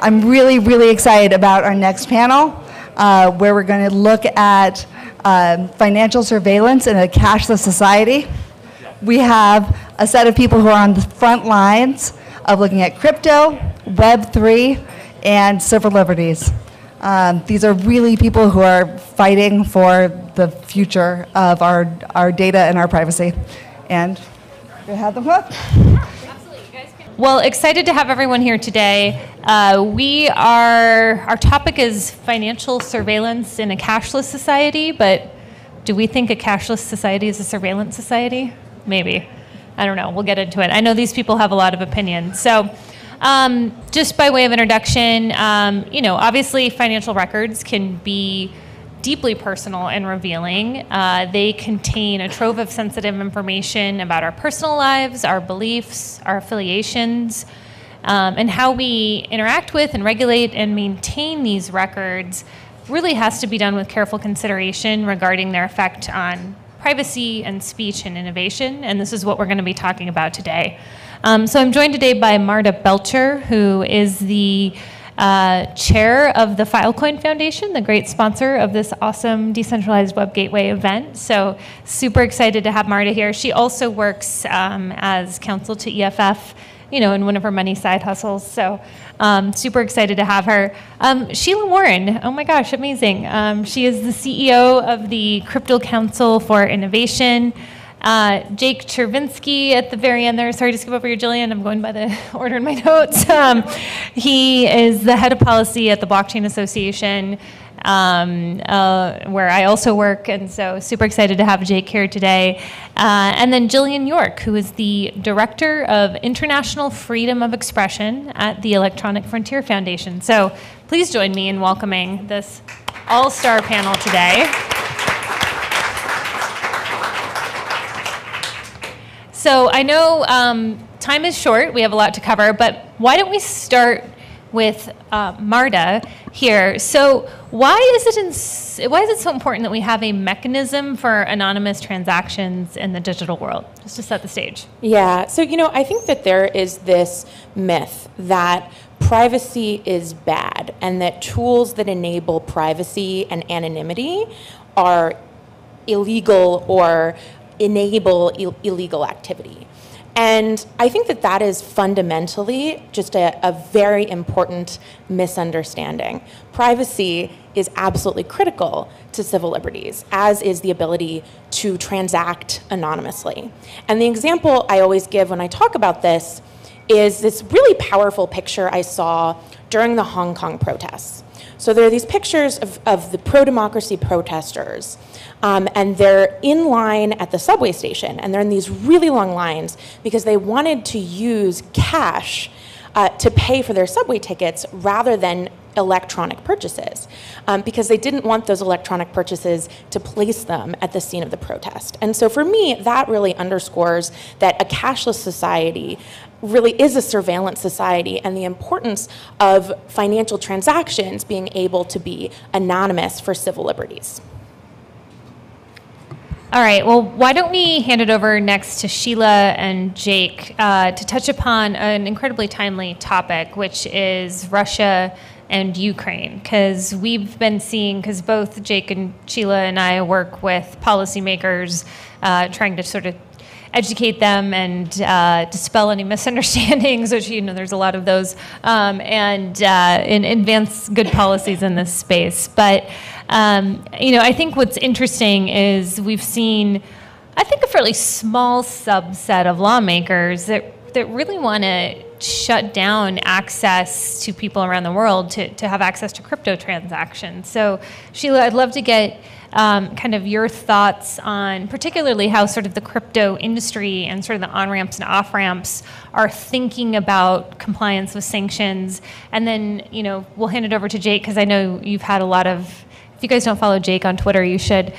I'm really, really excited about our next panel, where we're going to look at financial surveillance in a cashless society. We have a set of people who are on the front lines of looking at crypto, Web3, and civil liberties. These are really people who are fighting for the future of our data and our privacy. And we have them up. Well, excited to have everyone here today. Our topic is financial surveillance in a cashless society, but do we think a cashless society is a surveillance society? Maybe. I don't know. We'll get into it. I know these people have a lot of opinions. So just by way of introduction, you know, obviously financial records can be deeply personal and revealing. They contain a trove of sensitive information about our personal lives, our beliefs, our affiliations, and how we interact with and regulate and maintain these records really has to be done with careful consideration regarding their effect on privacy and speech and innovation, and this is what we're going to be talking about today. So I'm joined today by Marta Belcher, who is the chair of the Filecoin Foundation, the great sponsor of this awesome decentralized web gateway event. So super excited to have Marta here. She also works as counsel to EFF, you know, in one of her many side hustles. So super excited to have her. Sheila Warren, oh my gosh, amazing. She is the CEO of the Crypto Council for Innovation. Jake Chervinsky at the very end there. Sorry to skip over you, Jillian. I'm going by the order in my notes. He is the head of policy at the Blockchain Association, where I also work, and so super excited to have Jake here today. And then Jillian York, who is the director of international freedom of expression at the Electronic Frontier Foundation. So please join me in welcoming this all-star panel today. So I know time is short, we have a lot to cover, but why don't we start with Marta here. So why is it so important that we have a mechanism for anonymous transactions in the digital world? Just to set the stage. Yeah, so you know, I think that there is this myth that privacy is bad and that tools that enable privacy and anonymity are illegal or enable illegal activity. And I think that that is fundamentally just a very important misunderstanding. Privacy is absolutely critical to civil liberties, as is the ability to transact anonymously. And the example I always give when I talk about this is this really powerful picture I saw during the Hong Kong protests. So there are these pictures of the pro-democracy protesters, and they're in line at the subway station, and they're in these really long lines because they wanted to use cash to pay for their subway tickets rather than electronic purchases, because they didn't want those electronic purchases to place them at the scene of the protest. And so for me, that really underscores that a cashless society really is a surveillance society, and the importance of financial transactions being able to be anonymous for civil liberties. All right, well, why don't we hand it over next to Sheila and Jake to touch upon an incredibly timely topic, which is Russia and Ukraine, because we've been seeing, because both Jake and Sheila and I work with policymakers trying to sort of educate them and dispel any misunderstandings, which, you know, there's a lot of those, and advance good policies in this space. But, you know, I think what's interesting is we've seen, I think, a fairly small subset of lawmakers that really want to shut down access to people around the world to have access to crypto transactions. So, Sheila, I'd love to get kind of your thoughts on particularly how sort of the crypto industry and sort of the on-ramps and off-ramps are thinking about compliance with sanctions. And then, you know, we'll hand it over to Jake, because I know you've had a lot of, if you guys don't follow Jake on Twitter, you should.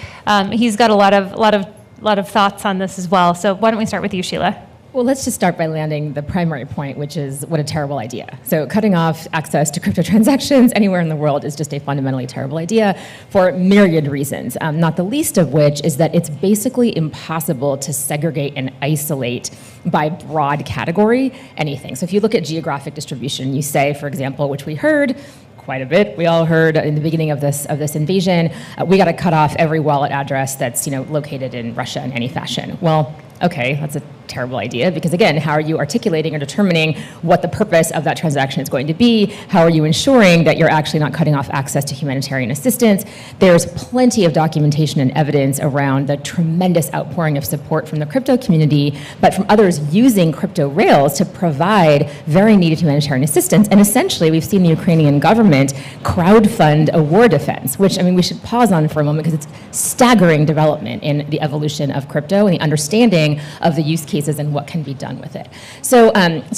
He's got a lot of thoughts on this as well. So why don't we start with you, Sheila? Well, let's just start by landing the primary point, which is what a terrible idea. So cutting off access to crypto transactions anywhere in the world is just a fundamentally terrible idea for myriad reasons, not the least of which is that it's basically impossible to segregate and isolate by broad category anything. So if you look at geographic distribution, you say, for example, which we heard quite a bit. We all heard in the beginning of this invasion, we got to cut off every wallet address that's located in Russia in any fashion. Well, okay, that's a terrible idea because again, how are you articulating or determining what the purpose of that transaction is going to be? How are you ensuring that you're actually not cutting off access to humanitarian assistance? There's plenty of documentation and evidence around the tremendous outpouring of support from the crypto community, but from others using crypto rails to provide very needed humanitarian assistance. And essentially, we've seen the Ukrainian government crowdfund a war defense, which, I mean, we should pause on for a moment because it's staggering development in the evolution of crypto and the understanding of the use cases and what can be done with it. So,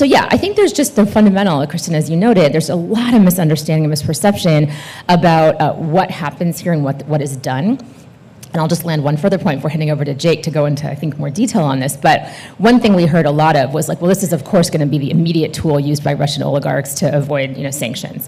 yeah, I think there's just the fundamental, Kristen, as you noted, there's a lot of misunderstanding and misperception about what happens here and what is done. And I'll just land one further point before heading over to Jake to go into, I think, more detail on this. But one thing we heard a lot of was like, well, this is, of course, going to be the immediate tool used by Russian oligarchs to avoid, sanctions.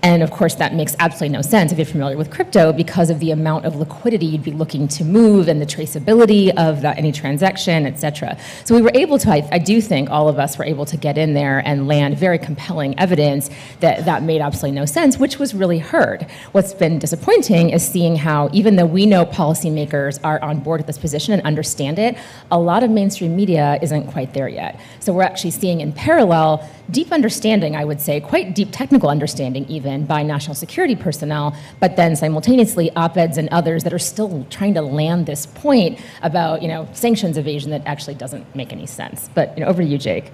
And of course, that makes absolutely no sense if you're familiar with crypto because of the amount of liquidity you'd be looking to move and the traceability of any transaction, et cetera. So we were able to, I do think all of us were able to get in there and land very compelling evidence that made absolutely no sense, which was really heard. What's been disappointing is seeing how, even though we know policymakers are on board with this position and understand it, a lot of mainstream media isn't quite there yet. So we're actually seeing in parallel deep understanding, I would say, quite deep technical understanding even by national security personnel, but then simultaneously op-eds and others that are still trying to land this point about, sanctions evasion that actually doesn't make any sense. But over to you, Jake.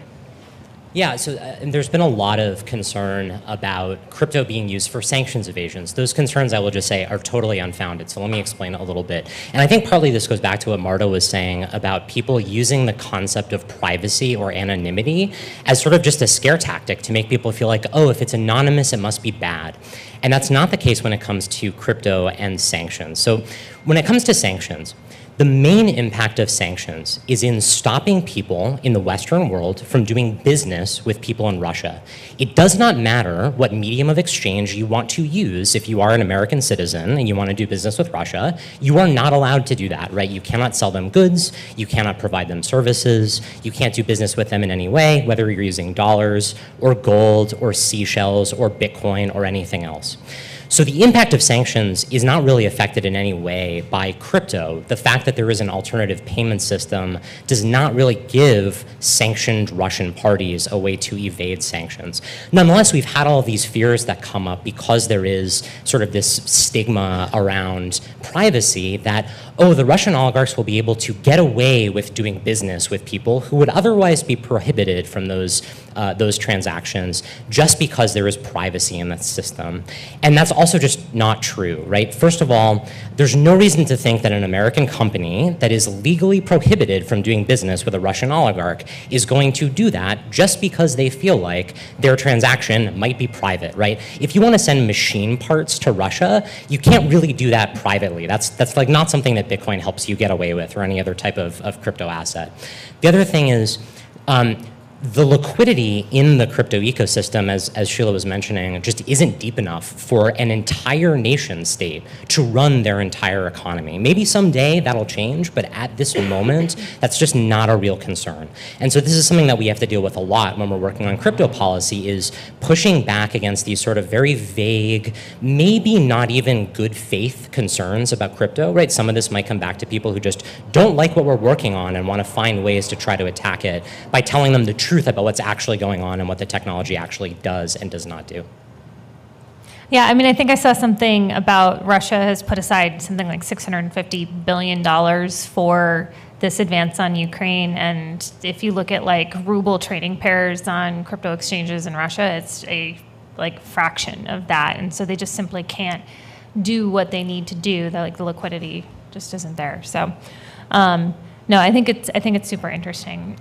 Yeah, so there's been a lot of concern about crypto being used for sanctions evasions. Those concerns, I will just say, are totally unfounded. So let me explain a little bit. And I think partly this goes back to what Marta was saying about people using the concept of privacy or anonymity as sort of just a scare tactic to make people feel like, oh, if it's anonymous, it must be bad. And that's not the case when it comes to crypto and sanctions. So when it comes to sanctions, the main impact of sanctions is in stopping people in the Western world from doing business with people in Russia. It does not matter what medium of exchange you want to use. If you are an American citizen and you want to do business with Russia, you are not allowed to do that, right? You cannot sell them goods, you cannot provide them services, you can't do business with them in any way, whether you're using dollars or gold or seashells or Bitcoin or anything else. So the impact of sanctions is not really affected in any way by crypto. The fact that there is an alternative payment system does not really give sanctioned Russian parties a way to evade sanctions. Nonetheless, we've had all these fears that come up because there is sort of this stigma around privacy that, oh, the Russian oligarchs will be able to get away with doing business with people who would otherwise be prohibited from those transactions just because there is privacy in that system. And that's also just not true, right? First of all, there's no reason to think that an American company that is legally prohibited from doing business with a Russian oligarch is going to do that just because they feel like their transaction might be private, right? If you want to send machine parts to Russia, you can't really do that privately. That's like not something that Bitcoin helps you get away with or any other type of crypto asset. The other thing is, the liquidity in the crypto ecosystem, as Sheila was mentioning, just isn't deep enough for an entire nation state to run their entire economy. Maybe someday that'll change, but at this moment, that's just not a real concern. And so this is something that we have to deal with a lot when we're working on crypto policy, is pushing back against these sort of very vague, maybe not even good faith concerns about crypto, right? Some of this might come back to people who just don't like what we're working on and want to find ways to try to attack it by telling them the truth about what's actually going on and what the technology actually does and does not do. Yeah, I mean, I think I saw something about Russia has put aside something like $650 billion for this advance on Ukraine. And if you look at like ruble trading pairs on crypto exchanges in Russia, it's a like fraction of that. And so they just simply can't do what they need to do. The liquidity just isn't there. So no, I think it's super interesting.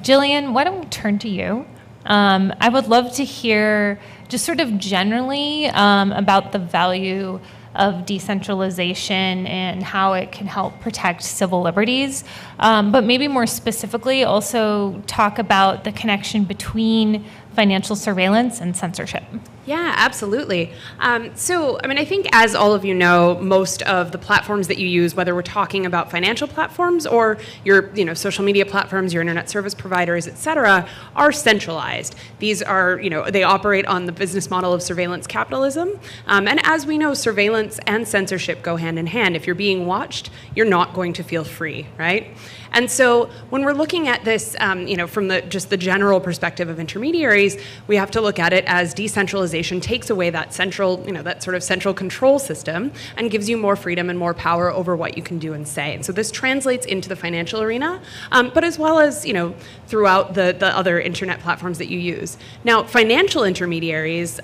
Jillian, why don't we turn to you? I would love to hear just sort of generally about the value of decentralization and how it can help protect civil liberties. But maybe more specifically, also talk about the connection between financial surveillance and censorship. Yeah, absolutely. So, I mean, I think as all of you know, most of the platforms that you use, whether we're talking about financial platforms or your social media platforms, your internet service providers, et cetera, are centralized. These are, they operate on the business model of surveillance capitalism. And as we know, surveillance and censorship go hand in hand. If you're being watched, you're not going to feel free, right? And so when we're looking at this, from just the general perspective of intermediaries, we have to look at it as decentralization takes away that central, that sort of central control system and gives you more freedom and more power over what you can do and say. And so this translates into the financial arena, but as well as, throughout the other internet platforms that you use. Now, financial intermediaries,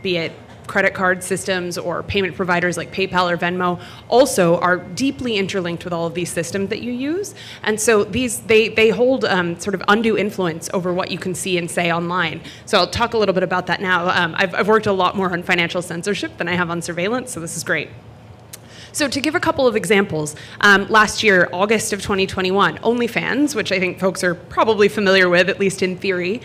be it credit card systems or payment providers like PayPal or Venmo, also are deeply interlinked with all of these systems that you use. And so they hold sort of undue influence over what you can see and say online. So I'll talk a little bit about that now. I've worked a lot more on financial censorship than I have on surveillance, so this is great. So to give a couple of examples, last year, August of 2021, OnlyFans, which I think folks are probably familiar with, at least in theory,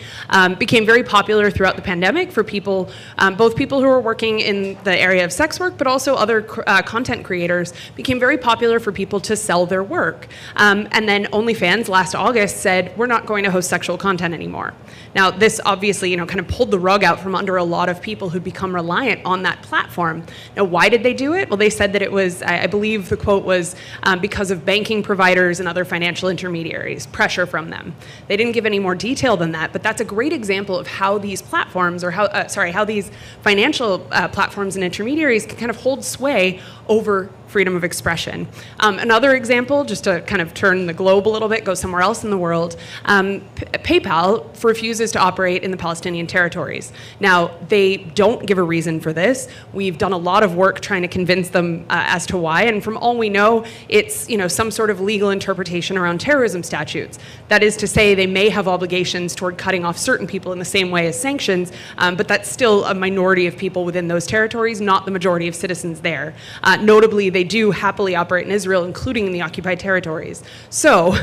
became very popular throughout the pandemic for people, both people who are working in the area of sex work, but also other content creators, became very popular for people to sell their work. And then OnlyFans last August said, we're not going to host sexual content anymore. Now, this obviously, kind of pulled the rug out from under a lot of people who'd become reliant on that platform. Now, why did they do it? Well, they said that it was, I believe the quote was, because of banking providers and other financial intermediaries, pressure from them. They didn't give any more detail than that, but that's a great example of how these platforms, or how these financial platforms and intermediaries can kind of hold sway over freedom of expression. Another example, just to kind of turn the globe a little bit, go somewhere else in the world, PayPal refuses to operate in the Palestinian territories. Now, they don't give a reason for this. We've done a lot of work trying to convince them as to why, and from all we know, it's some sort of legal interpretation around terrorism statutes. That is to say, they may have obligations toward cutting off certain people in the same way as sanctions, but that's still a minority of people within those territories, not the majority of citizens there. Notably, they do happily operate in Israel, including in the occupied territories. So,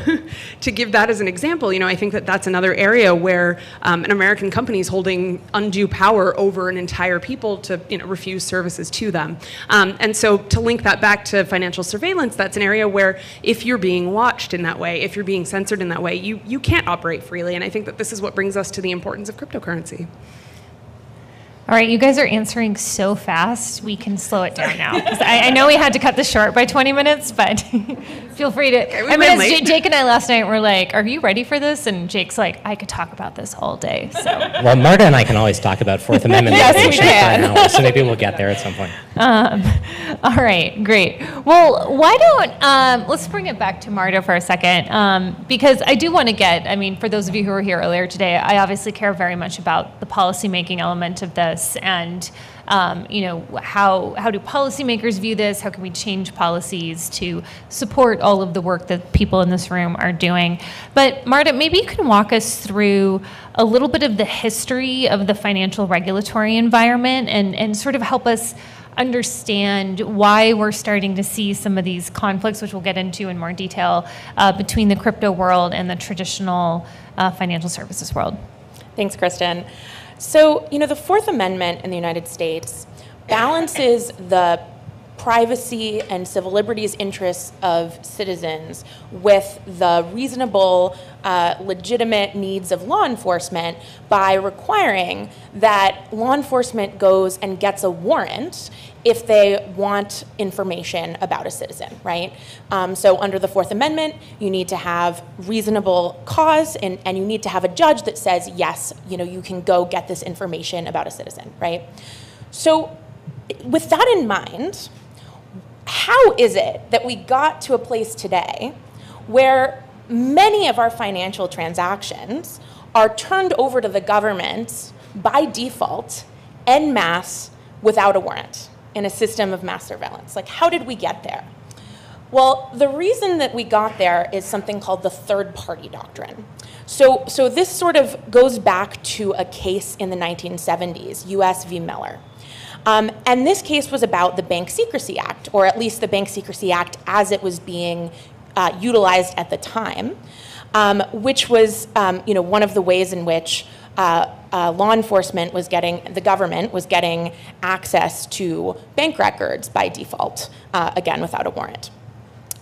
to give that as an example, I think that that's another area where an American company is holding undue power over an entire people to refuse services to them. And so, to link that back to financial surveillance, that's an area where if you're being watched in that way, if you're being censored in that way, you can't operate freely. And I think that this is what brings us to the importance of cryptocurrency. All right, you guys are answering so fast, we can slow it down now. I know we had to cut this short by 20 minutes, but feel free to. Okay, I mean, Jake and I last night were like, are you ready for this? And Jake's like, I could talk about this all day. So. Well, Marta and I can always talk about Fourth Amendment litigation for an hour, so maybe we'll get there at some point. All right, great. Well, why don't, let's bring it back to Marta for a second, because I do want to get, for those of you who were here earlier today, I obviously care very much about the policymaking element of this. And how do policymakers view this? How can we change policies to support all of the work that people in this room are doing? But Marta, maybe you can walk us through a little bit of the history of the financial regulatory environment and sort of help us understand why we're starting to see some of these conflicts, which we'll get into in more detail, between the crypto world and the traditional financial services world. Thanks, Kristen. So, the Fourth Amendment in the United States balances the privacy and civil liberties interests of citizens with the reasonable, legitimate needs of law enforcement by requiring that law enforcement goes and gets a warrant if they want information about a citizen, right? So under the Fourth Amendment, you need to have reasonable cause and you need to have a judge that says, yes, you can go get this information about a citizen, right? So with that in mind, how is it that we got to a place today where many of our financial transactions are turned over to the government by default, en masse, without a warrant, in a system of mass surveillance? Like, how did we get there? Well, the reason that we got there is something called the Third Party Doctrine. So this sort of goes back to a case in the 1970s, U.S. v. Miller. And this case was about the Bank Secrecy Act, or at least the Bank Secrecy Act as it was being utilized at the time, which was one of the ways in which law enforcement was getting, the government was getting access to bank records by default, again, without a warrant.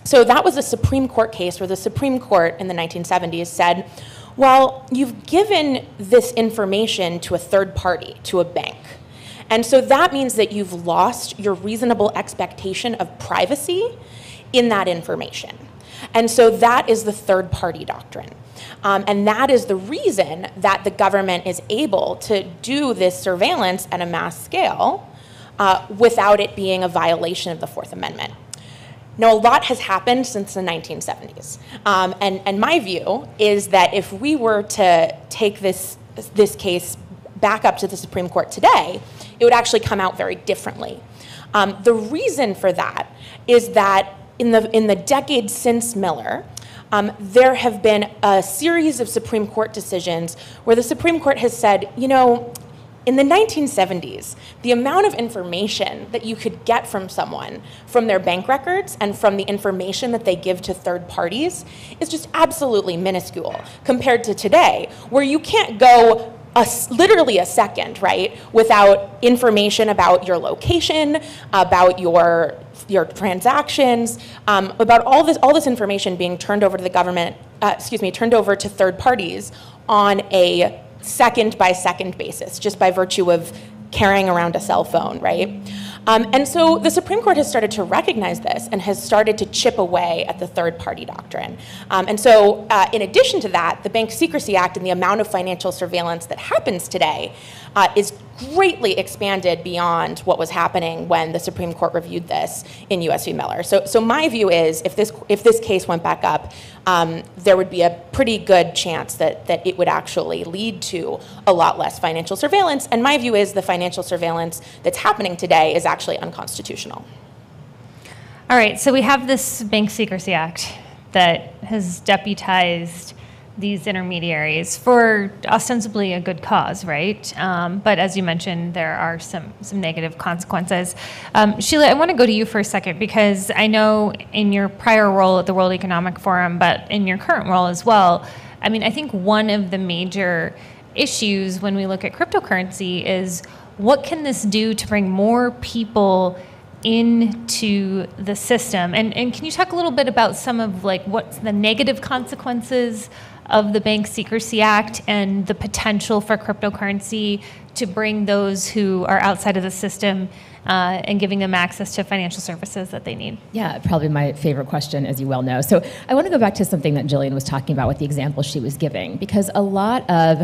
So that was a Supreme Court case where the Supreme Court in the 1970s said, well, you've given this information to a third party, to a bank. And so that means that you've lost your reasonable expectation of privacy in that information. And so that is the Third Party Doctrine. And that is the reason that the government is able to do this surveillance at a mass scale without it being a violation of the Fourth Amendment. Now, a lot has happened since the 1970s. And my view is that if we were to take this case back up to the Supreme Court today, it would actually come out very differently. The reason for that is that in the decades since Miller, there have been a series of Supreme Court decisions where the Supreme Court has said, you know, in the 1970s, the amount of information that you could get from someone, from their bank records and from the information that they give to third parties, is just absolutely minuscule compared to today, where you can't go literally a second, right, without information about your location, about your transactions, about all this information being turned over to the government, turned over to third parties on a second-by-second basis, just by virtue of carrying around a cell phone, right? And so the Supreme Court has started to recognize this and has started to chip away at the third-party doctrine. And so in addition to that, the Bank Secrecy Act and the amount of financial surveillance that happens today is greatly expanded beyond what was happening when the Supreme Court reviewed this in U.S. v. Miller. So my view is if this case went back up, there would be a pretty good chance that it would actually lead to a lot less financial surveillance. And my view is the financial surveillance that's happening today is actually unconstitutional. All right, so we have this Bank Secrecy Act that has deputized these intermediaries for ostensibly a good cause, right? But as you mentioned, there are some negative consequences. Sheila, I want to go to you for a second, because I know in your prior role at the World Economic Forum, but in your current role as well, I mean, I think one of the major issues when we look at cryptocurrency is what can this do to bring more people into the system? And can you talk a little bit about some of like what's the negative consequences of the Bank Secrecy Act and the potential for cryptocurrency to bring those who are outside of the system and giving them access to financial services that they need? Yeah, probably my favorite question, as you well know. So I want to go back to something that Jillian was talking about with the example she was giving, because a lot of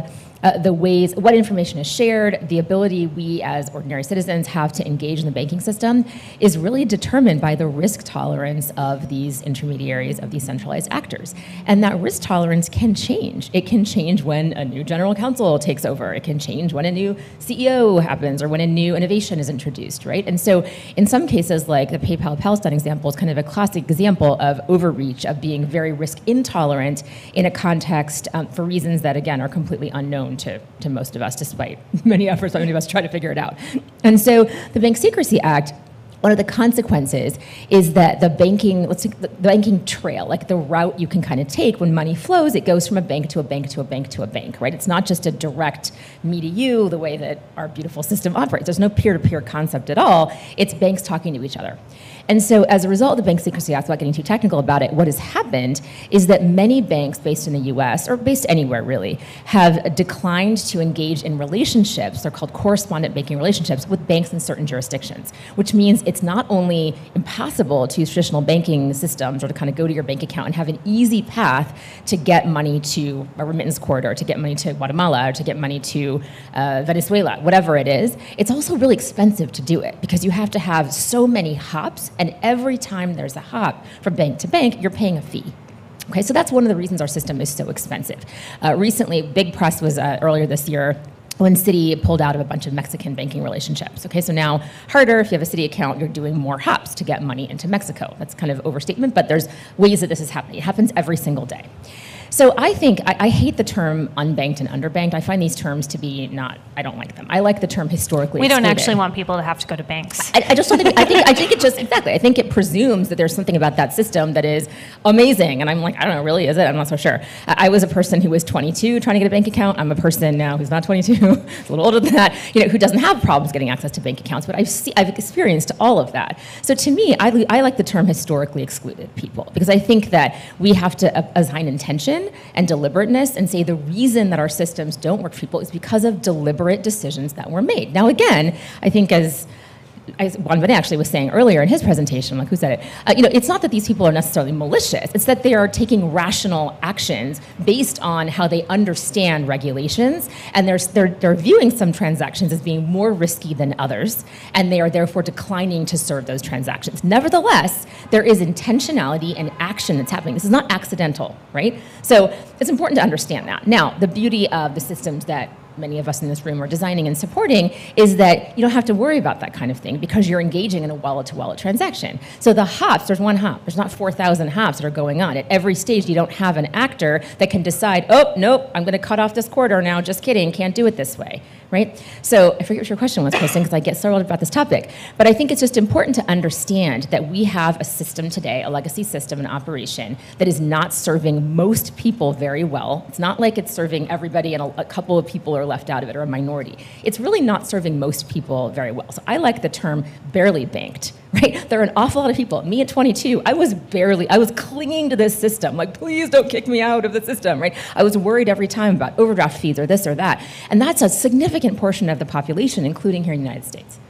the ways, what information is shared, the ability we as ordinary citizens have to engage in the banking system is really determined by the risk tolerance of these intermediaries, of these centralized actors. And that risk tolerance can change. It can change when a new general counsel takes over. It can change when a new CEO happens or when a new innovation is introduced, right? And so in some cases, like the PayPal Palestine example is kind of a classic example of overreach, of being very risk intolerant in a context for reasons that, again, are completely unknown to most of us, despite many efforts by many of us trying to figure it out. And so the Bank Secrecy Act, one of the consequences is that the banking trail, like the route you can kind of take when money flows, it goes from a bank to a bank to a bank to a bank, right? It's not just a direct me to you, the way that our beautiful system operates. There's no peer-to-peer concept at all. It's banks talking to each other. And so as a result of the Bank Secrecy Act, without getting too technical about it, what has happened is that many banks based in the US, or based anywhere really, have declined to engage in relationships, they're called correspondent banking relationships, with banks in certain jurisdictions, which means it's not only impossible to use traditional banking systems or to kind of go to your bank account and have an easy path to get money to a remittance corridor, to get money to Guatemala, or to get money to Venezuela, whatever it is. It's also really expensive to do it because you have to have so many hops, and every time there's a hop from bank to bank, you're paying a fee. Okay, so that's one of the reasons our system is so expensive. Recently, big press was earlier this year, when Citi pulled out of a bunch of Mexican banking relationships. Okay, so now harder, if you have a Citi account, you're doing more hops to get money into Mexico. That's kind of overstatement, but there's ways that this is happening. It happens every single day. So I think, I hate the term unbanked and underbanked. I find these terms to be not, I don't like them. I like the term historically excluded. We don't actually want people to have to go to banks. I just don't think, I think it just, exactly, I think it presumes that there's something about that system that is amazing. And I'm like, I don't know, really, is it? I'm not so sure. I was a person who was 22 trying to get a bank account. I'm a person now who's not 22, a little older than that, you know, who doesn't have problems getting access to bank accounts, but I've experienced all of that. So to me, I like the term historically excluded people, because I think that we have to assign intention and deliberateness and say the reason that our systems don't work for people is because of deliberate decisions that were made. Now again, I think as Juan Benet actually was saying earlier in his presentation, like who said it, you know, it's not that these people are necessarily malicious, it's that they are taking rational actions based on how they understand regulations, and they're viewing some transactions as being more risky than others, and they are therefore declining to serve those transactions. Nevertheless, there is intentionality and action that's happening. This is not accidental, right? So it's important to understand that. Now, the beauty of the systems that many of us in this room are designing and supporting is that you don't have to worry about that kind of thing because you're engaging in a wallet-to-wallet transaction. So the hops, there's one hop, there's not 4,000 hops that are going on. At every stage, you don't have an actor that can decide, oh, nope, I'm going to cut off this corridor now, just kidding, can't do it this way, right? So I forget what your question was, Kristen, because I get startled about this topic. But I think it's just important to understand that we have a system today, a legacy system in operation, that is not serving most people very well. It's not like it's serving everybody and a couple of people are left out of it, or a minority. It's really not serving most people very well. So I like the term barely banked, right? There are an awful lot of people. Me at 22, I was clinging to this system, like, please don't kick me out of the system, right? I was worried every time about overdraft fees or this or that. And that's a significant portion of the population, including here in the United States.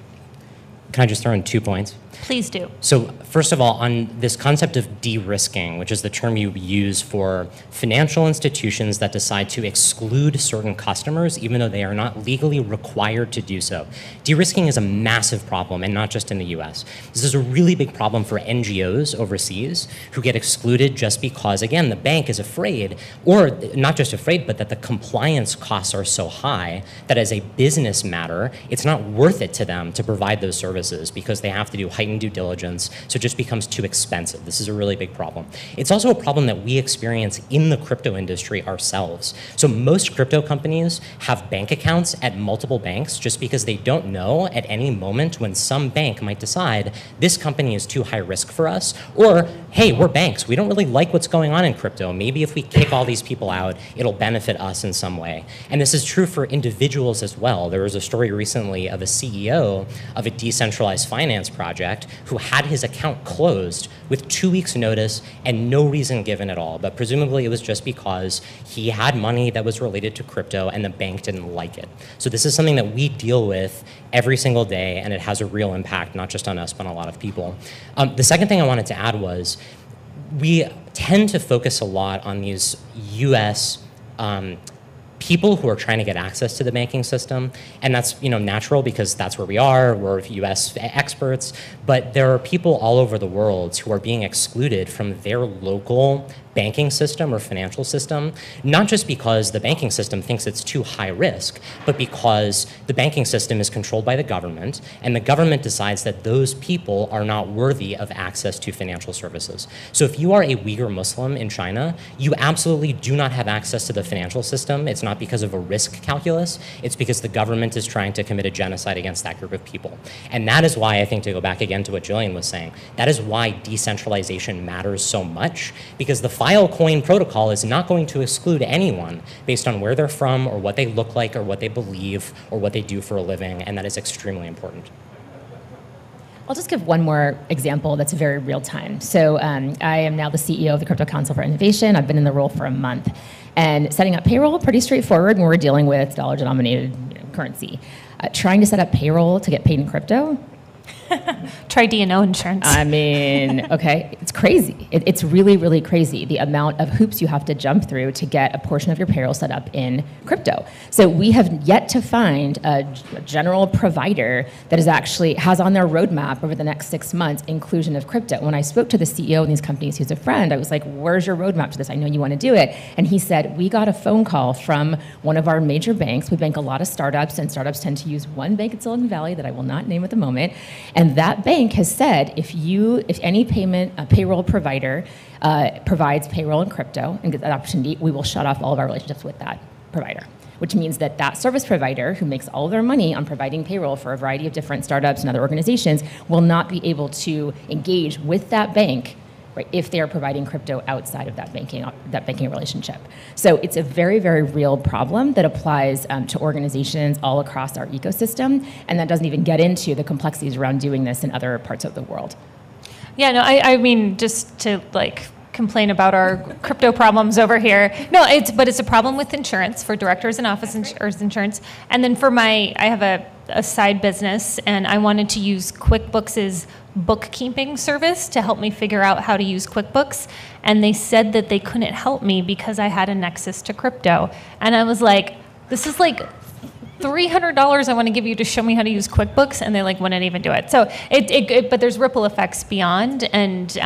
Can I just throw in 2 points? Please do. So first of all, on this concept of de-risking, which is the term you use for financial institutions that decide to exclude certain customers, even though they are not legally required to do so. De-risking is a massive problem, and not just in the US. This is a really big problem for NGOs overseas who get excluded just because, again, the bank is afraid, or not just afraid, but that the compliance costs are so high that as a business matter, it's not worth it to them to provide those services because they have to do heightened due diligence, so it just becomes too expensive. This is a really big problem. It's also a problem that we experience in the crypto industry ourselves. So most crypto companies have bank accounts at multiple banks just because they don't know at any moment when some bank might decide this company is too high risk for us, or hey, we're banks, we don't really like what's going on in crypto. Maybe if we kick all these people out, it'll benefit us in some way. And this is true for individuals as well. There was a story recently of a CEO of a decentralized finance project who had his account closed with 2 weeks' notice and no reason given at all. But presumably it was just because he had money that was related to crypto and the bank didn't like it. So this is something that we deal with every single day, and it has a real impact, not just on us, but on a lot of people. The second thing I wanted to add was we tend to focus a lot on these US people who are trying to get access to the banking system, and that's, you know, natural because that's where we are, we're US experts, but there are people all over the world who are being excluded from their local banking system or financial system, not just because the banking system thinks it's too high risk, but because the banking system is controlled by the government, and the government decides that those people are not worthy of access to financial services. So if you are a Uyghur Muslim in China, you absolutely do not have access to the financial system. It's not because of a risk calculus, it's because the government is trying to commit a genocide against that group of people. And that is why, I think, to go back again to what Jillian was saying, that is why decentralization matters so much, because the Filecoin protocol is not going to exclude anyone based on where they're from or what they look like or what they believe or what they do for a living, and that is extremely important. I'll just give one more example that's very real time. So I am now the CEO of the Crypto Council for Innovation. I've been in the role for a month. And setting up payroll, pretty straightforward when we're dealing with dollar-denominated, you know, currency. Trying to set up payroll to get paid in crypto, try D&O insurance. I mean, okay, it's crazy. It's really, really crazy, the amount of hoops you have to jump through to get a portion of your payroll set up in crypto. So we have yet to find a general provider that is actually has on their roadmap over the next 6 months inclusion of crypto. When I spoke to the CEO of these companies, who's a friend, I was like, where's your roadmap to this? I know you want to do it. And he said, we got a phone call from one of our major banks. We bank a lot of startups, and startups tend to use one bank in Silicon Valley that I will not name at the moment. And And that bank has said, if any payroll provider provides payroll in crypto and gets that opportunity, we will shut off all of our relationships with that provider. Which means that that service provider who makes all of their money on providing payroll for a variety of different startups and other organizations will not be able to engage with that bank, right, if they are providing crypto outside of that banking relationship. So it's a very, very real problem that applies to organizations all across our ecosystem, and that doesn't even get into the complexities around doing this in other parts of the world. Yeah, no, I mean, just to like complain about our crypto problems over here. No, but it's a problem with insurance for directors and office insurance. And then for I have a side business, and I wanted to use QuickBooks's bookkeeping service to help me figure out how to use QuickBooks. And they said that they couldn't help me because I had a nexus to crypto. And I was like, this is like $300 I want to give you to show me how to use QuickBooks, and they like wouldn't even do it. So but there's ripple effects beyond, and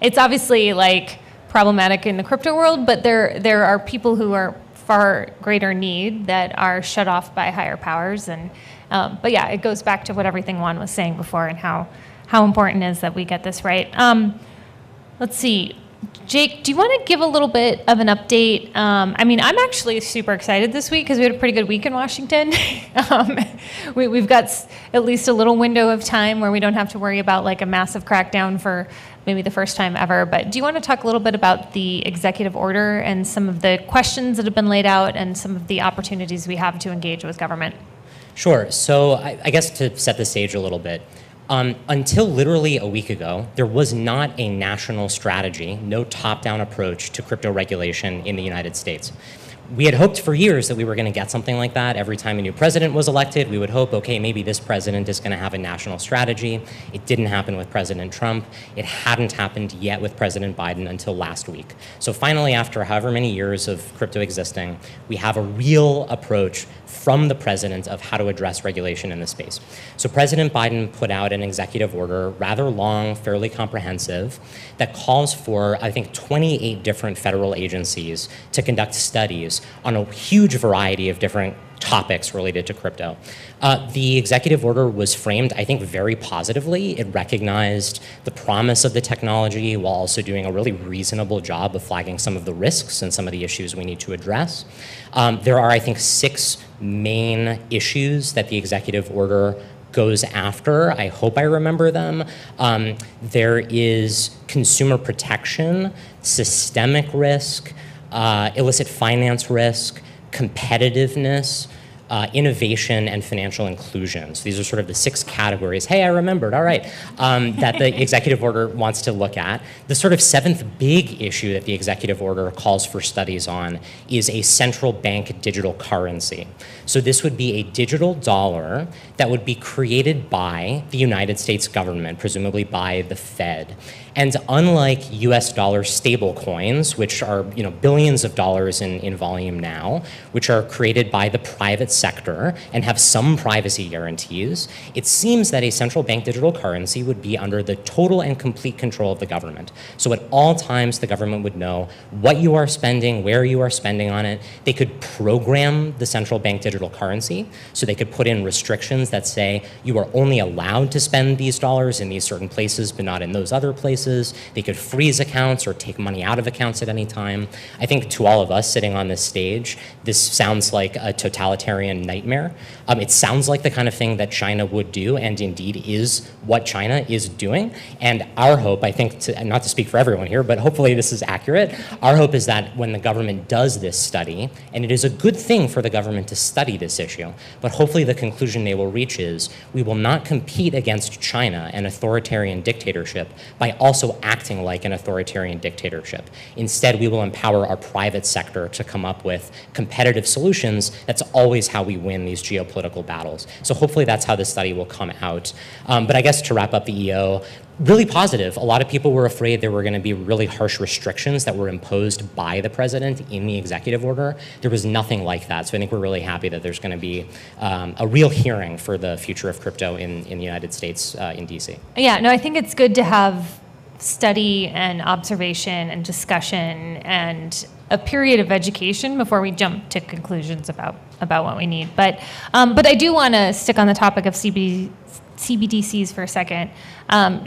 it's obviously like problematic in the crypto world, but there are people who are far greater need that are shut off by higher powers. And but yeah, it goes back to what everything Juan was saying before and how important it is that we get this right. Let's see. Jake, do you want to give a little bit of an update? I mean, I'm actually super excited this week because we had a pretty good week in Washington. We've got at least a little window of time where we don't have to worry about like a massive crackdown for maybe the first time ever. But do you want to talk a little bit about the executive order and some of the questions that have been laid out and some of the opportunities we have to engage with government? Sure. So I guess to set the stage a little bit, until literally a week ago, there was not a national strategy, no top-down approach to crypto regulation in the United States. We had hoped for years that we were going to get something like that. Every time a new president was elected, we would hope, okay, maybe this president is going to have a national strategy. It didn't happen with President Trump. It hadn't happened yet with President Biden until last week. So finally, after however many years of crypto existing, we have a real approach from the president of how to address regulation in the space. So President Biden put out an executive order, rather long, fairly comprehensive, that calls for, I think, 28 different federal agencies to conduct studies on a huge variety of different topics related to crypto. The executive order was framed, I think, very positively. It recognized the promise of the technology while also doing a really reasonable job of flagging some of the risks and some of the issues we need to address. There are, I think, 6 main issues that the executive order goes after. I hope I remember them. There is consumer protection, systemic risk, illicit finance risk, competitiveness, innovation, and financial inclusion. So these are sort of the 6 categories. Hey, I remembered, all right, that the executive order wants to look at. The sort of 7th big issue that the executive order calls for studies on is a central bank digital currency. So this would be a digital dollar that would be created by the United States government, presumably by the Fed. And unlike US dollar stable coins, which are billions of dollars in volume now, which are created by the private sector and have some privacy guarantees, it seems that a central bank digital currency would be under the total and complete control of the government. So at all times, the government would know what you are spending, where you are spending on it. They could program the central bank digital currency, so they could put in restrictions that say you are only allowed to spend these dollars in these certain places, but not in those other places. They could freeze accounts or take money out of accounts at any time. I think to all of us sitting on this stage, this sounds like a totalitarian nightmare. It sounds like the kind of thing that China would do, and indeed is what China is doing. And our hope, I think, not to speak for everyone here, but hopefully this is accurate, our hope is that when the government does this study, and it is a good thing for the government to study this issue, but hopefully the conclusion they will reach is we will not compete against China, an authoritarian dictatorship, by also acting like an authoritarian dictatorship. Instead, we will empower our private sector to come up with competitive solutions. That's always how we win these geopolitical battles. So hopefully that's how this study will come out. But I guess to wrap up the EO, really positive. A lot of people were afraid there were going to be really harsh restrictions that were imposed by the president in the executive order. There was nothing like that. So I think we're really happy that there's going to be a real hearing for the future of crypto in the United States in DC. Yeah, no, I think it's good to have study and observation and discussion and a period of education before we jump to conclusions about what we need. But I do want to stick on the topic of CBDCs for a second.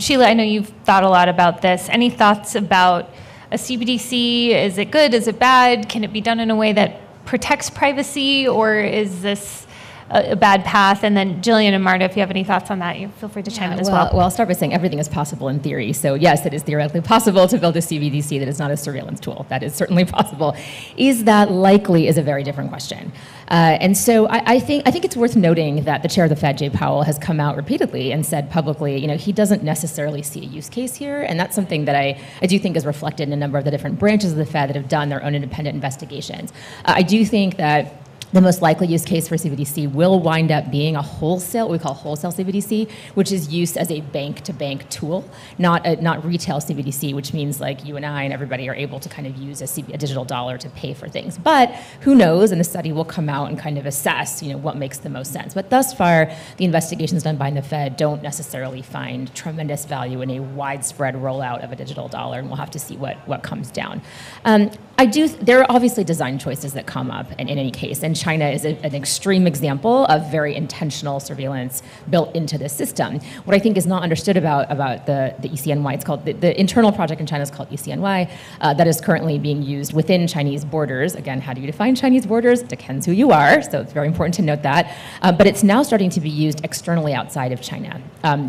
Sheila, I know you've thought a lot about this. Any thoughts about a CBDC? Is it good? Is it bad? Can it be done in a way that protects privacy, or is this a bad path? And then Jillian and Marta, if you have any thoughts on that, you feel free to chime in as well. Well, I'll start by saying everything is possible in theory. So yes, it is theoretically possible to build a CBDC that is not a surveillance tool. That is certainly possible. Is that likely is a very different question. And so I think it's worth noting that the chair of the Fed, Jay Powell, has come out repeatedly and said publicly, you know, he doesn't necessarily see a use case here. And that's something that I do think is reflected in a number of the different branches of the Fed that have done their own independent investigations. I do think that the most likely use case for CBDC will wind up being a wholesale, what we call wholesale CBDC, which is used as a bank-to-bank tool, not retail CBDC, which means like you and I and everybody are able to kind of use a digital dollar to pay for things. But who knows? And the study will come out and kind of assess, you know, what makes the most sense. But thus far, the investigations done by the Fed don't necessarily find tremendous value in a widespread rollout of a digital dollar, and we'll have to see what comes down. There are obviously design choices that come up in any case, and China is an extreme example of very intentional surveillance built into the system. What I think is not understood about the ECNY, it's called, the internal project in China is called ECNY, that is currently being used within Chinese borders. Again, how do you define Chinese borders? It depends who you are, so it's very important to note that. But it's now starting to be used externally outside of China.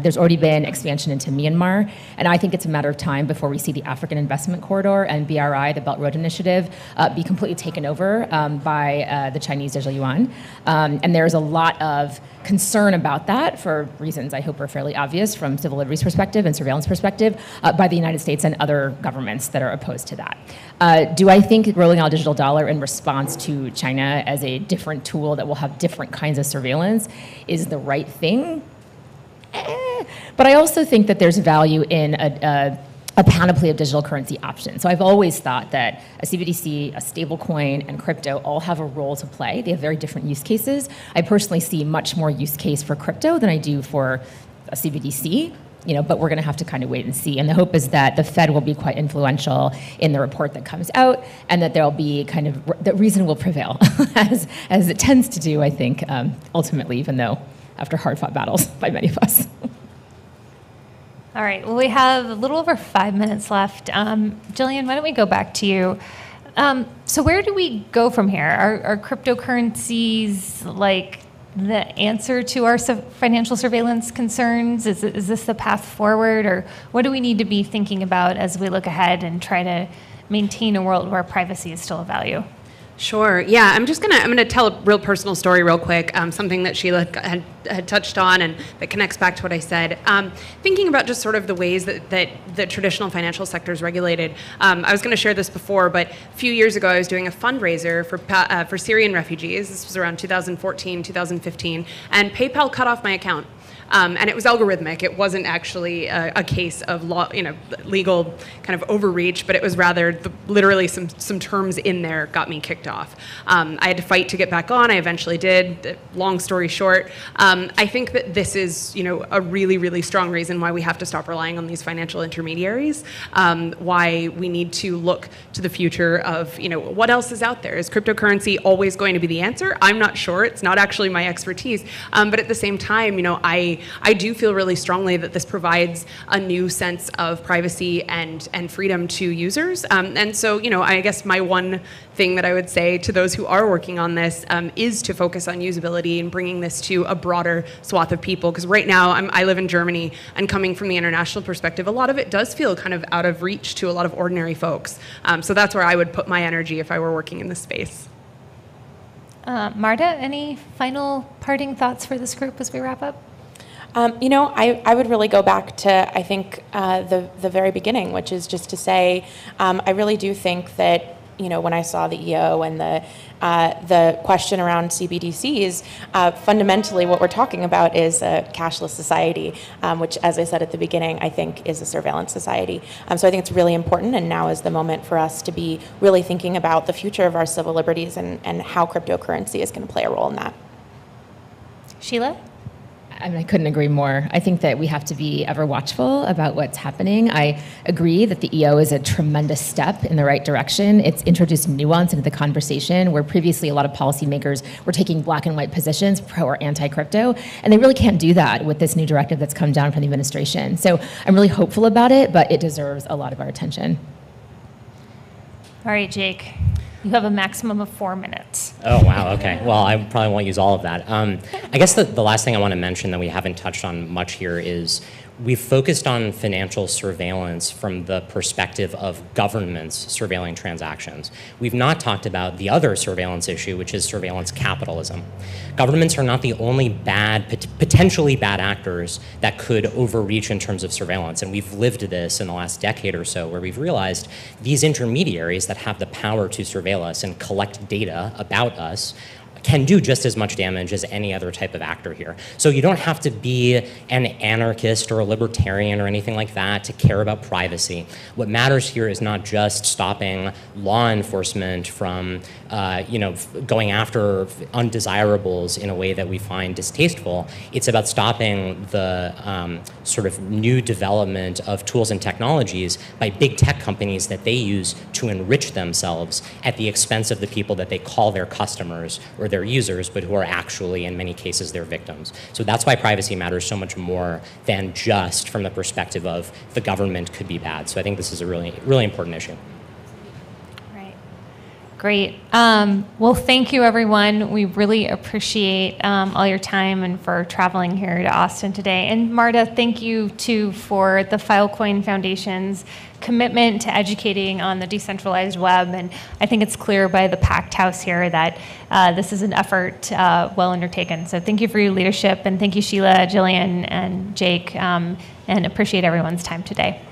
There's already been expansion into Myanmar, and I think it's a matter of time before we see the African Investment Corridor and BRI, the Belt Road Initiative, be completely taken over by the Chinese digital yuan. And there's a lot of concern about that for reasons I hope are fairly obvious from civil liberties perspective and surveillance perspective by the United States and other governments that are opposed to that. Do I think rolling out a digital dollar in response to China as a different tool that will have different kinds of surveillance is the right thing? But I also think that there's value in a panoply of digital currency options. So I've always thought that a CBDC, a stablecoin, and crypto all have a role to play. They have very different use cases. I personally see much more use case for crypto than I do for a CBDC. You know, but we're going to have to kind of wait and see. And the hope is that the Fed will be quite influential in the report that comes out, and that there'll be kind of that reason will prevail, as it tends to do, I think, ultimately, even though after hard-fought battles by many of us. All right, well, we have a little over 5 minutes left. Jillian, why don't we go back to you? So where do we go from here? Are cryptocurrencies like the answer to our financial surveillance concerns? Is this the path forward? Or what do we need to be thinking about as we look ahead and try to maintain a world where privacy is still a value? Sure. Yeah, I'm gonna tell a real personal story real quick. Something that Sheila had touched on, and that connects back to what I said. Thinking about just sort of the ways that the traditional financial sector is regulated. I was going to share this before, but a few years ago I was doing a fundraiser for Syrian refugees. This was around 2014, 2015, and PayPal cut off my account. And it was algorithmic. It wasn't actually a case of law, you know, legal kind of overreach, but it was rather literally some terms in there got me kicked off. I had to fight to get back on. I eventually did. Long story short, I think that this is, you know, a really, really strong reason why we have to stop relying on these financial intermediaries. Why we need to look to the future of, you know, what else is out there? Is cryptocurrency always going to be the answer? I'm not sure. It's not actually my expertise. But at the same time, you know, I do feel really strongly that this provides a new sense of privacy and freedom to users. And so, you know, I guess my one thing that I would say to those who are working on this is to focus on usability and bringing this to a broader swath of people. Because right now, I live in Germany, and coming from the international perspective, a lot of it does feel kind of out of reach to a lot of ordinary folks. So that's where I would put my energy if I were working in this space. Marta, any final parting thoughts for this group as we wrap up? You know, I would really go back to, I think, the very beginning, which is just to say, I really do think that, you know, when I saw the EO and the question around CBDCs, fundamentally what we're talking about is a cashless society, which, as I said at the beginning, I think is a surveillance society. So I think it's really important, and now is the moment for us to be really thinking about the future of our civil liberties and how cryptocurrency is going to play a role in that. Sheila? I mean, I couldn't agree more. I think that we have to be ever watchful about what's happening. I agree that the EO is a tremendous step in the right direction. It's introduced nuance into the conversation where previously a lot of policymakers were taking black and white positions, pro or anti-crypto, and they really can't do that with this new directive that's come down from the administration. So I'm really hopeful about it, but it deserves a lot of our attention. All right, Jake. You have a maximum of 4 minutes. Oh, wow, okay. Well, I probably won't use all of that. I guess the last thing I want to mention that we haven't touched on much here is we've focused on financial surveillance from the perspective of governments surveilling transactions. We've not talked about the other surveillance issue, which is surveillance capitalism. Governments are not the only bad, potentially bad actors that could overreach in terms of surveillance. And we've lived this in the last decade or so, where we've realized these intermediaries that have the power to surveil us and collect data about us can do just as much damage as any other type of actor here. So you don't have to be an anarchist or a libertarian or anything like that to care about privacy. What matters here is not just stopping law enforcement from going after undesirables in a way that we find distasteful. It's about stopping the sort of new development of tools and technologies by big tech companies that they use to enrich themselves at the expense of the people that they call their customers or their users, but who are actually, in many cases, their victims. So that's why privacy matters so much more than just from the perspective of the government could be bad. So I think this is a really, really important issue. Right. Great. Well, thank you, everyone. We really appreciate all your time and for traveling here to Austin today. And Marta, thank you, too, for the Filecoin Foundation's commitment to educating on the decentralized web. And I think it's clear by the packed house here that this is an effort well undertaken. So thank you for your leadership, and thank you, Sheila, Jillian, and Jake, and appreciate everyone's time today.